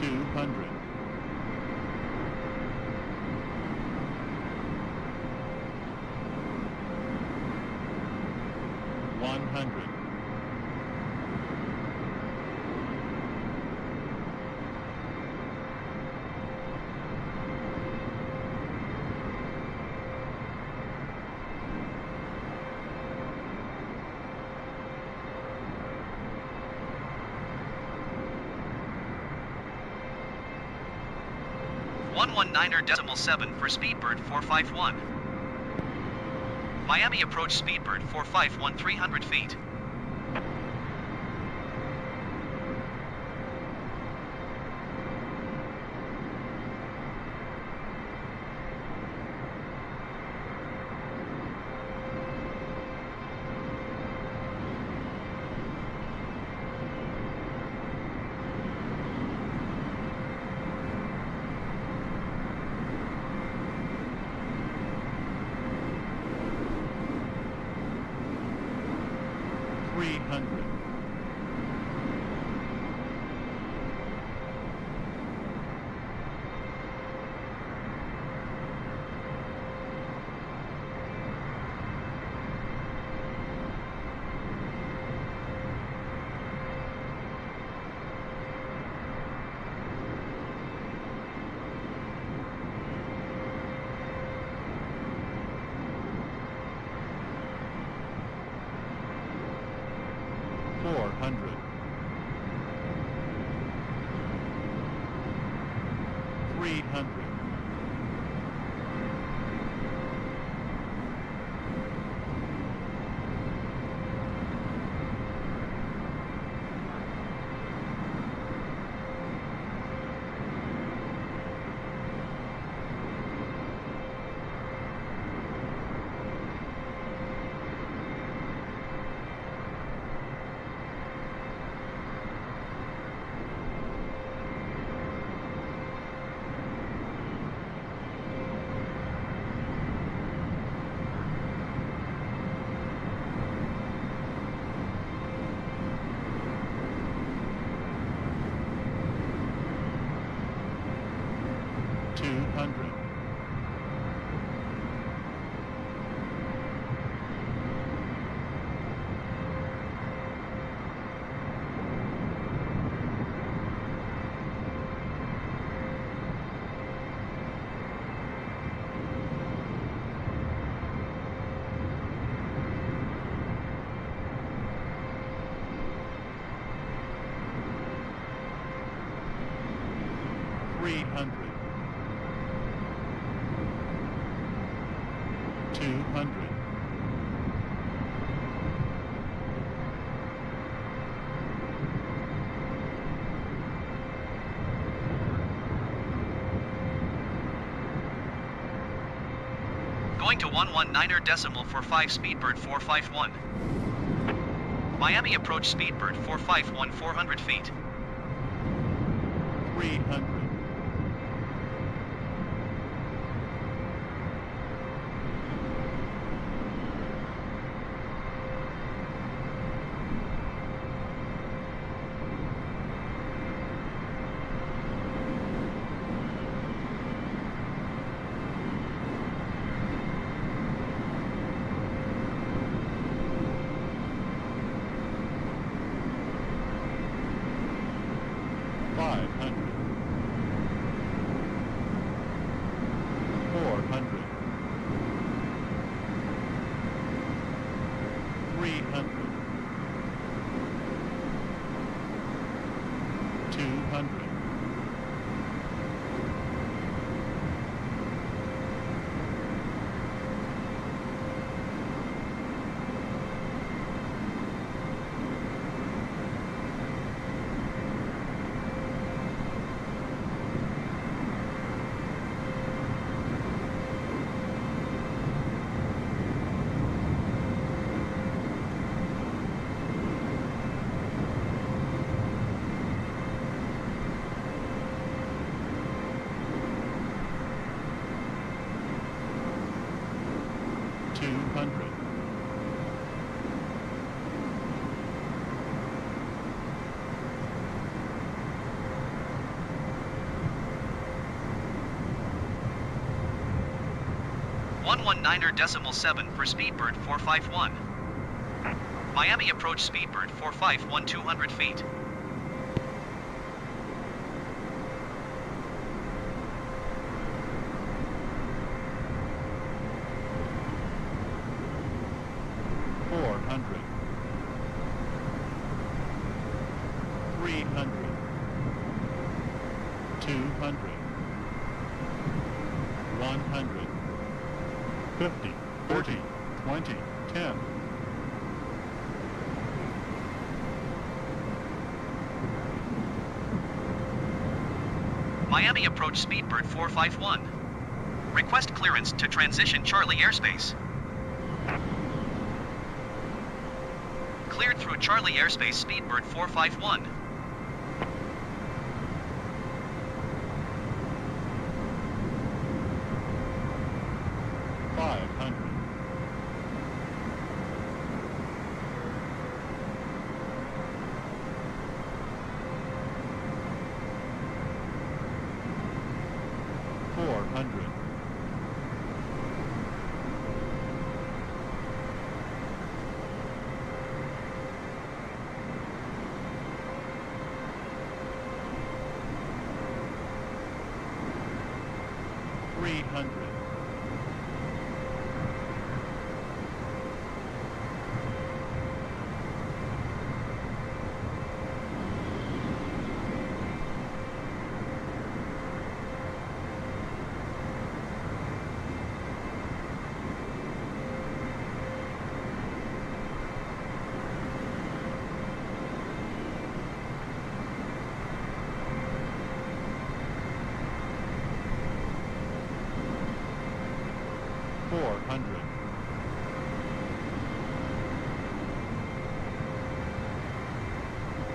200. .7 for Speedbird 451. Miami approach Speedbird 451 300 feet. 300. 400. 300. 200. 300. 200. Going to 119.45 Speedbird 451. Miami approach Speedbird 451 400 feet. 300. 500. 400. 300. 200. 400. 119.7 for Speedbird 451. Miami approach Speedbird 451 200 feet. Miami approach Speedbird 451. Request clearance to transition Charlie airspace. Cleared through Charlie airspace Speedbird 451.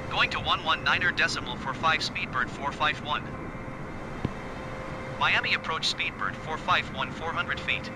Going to 119.45 Speedbird 451. Miami approach Speedbird 451 400 feet.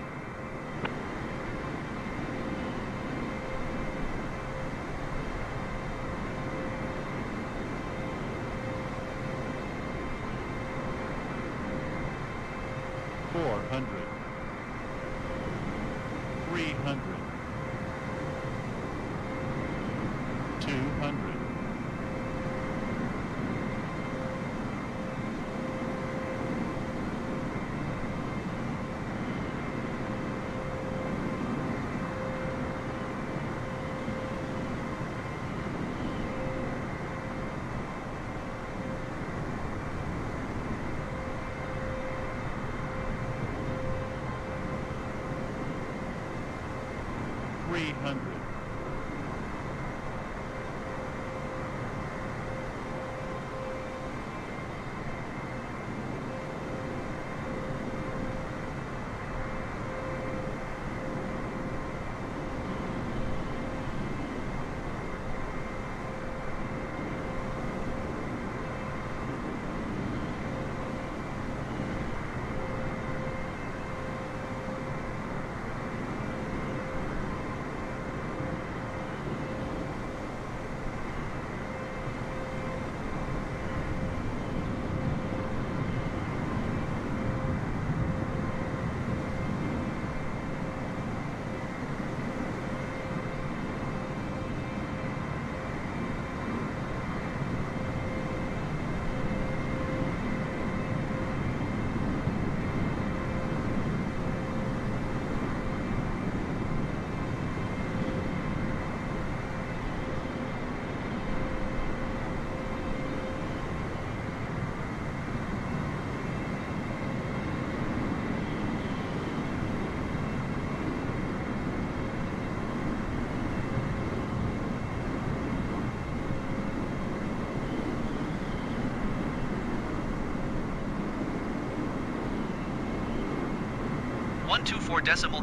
.85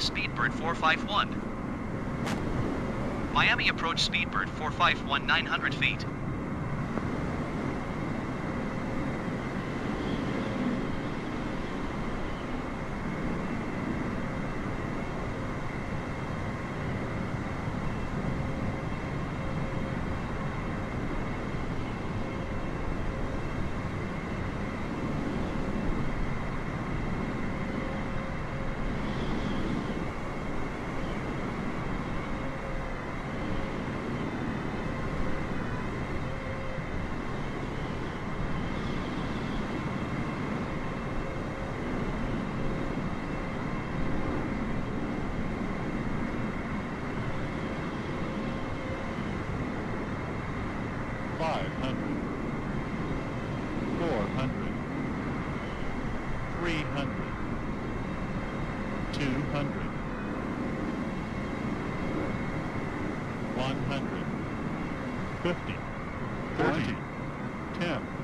Speedbird 451. Miami approach Speedbird 451 900 feet. 500, 400, 300, 200, 100, 50, 40, 10.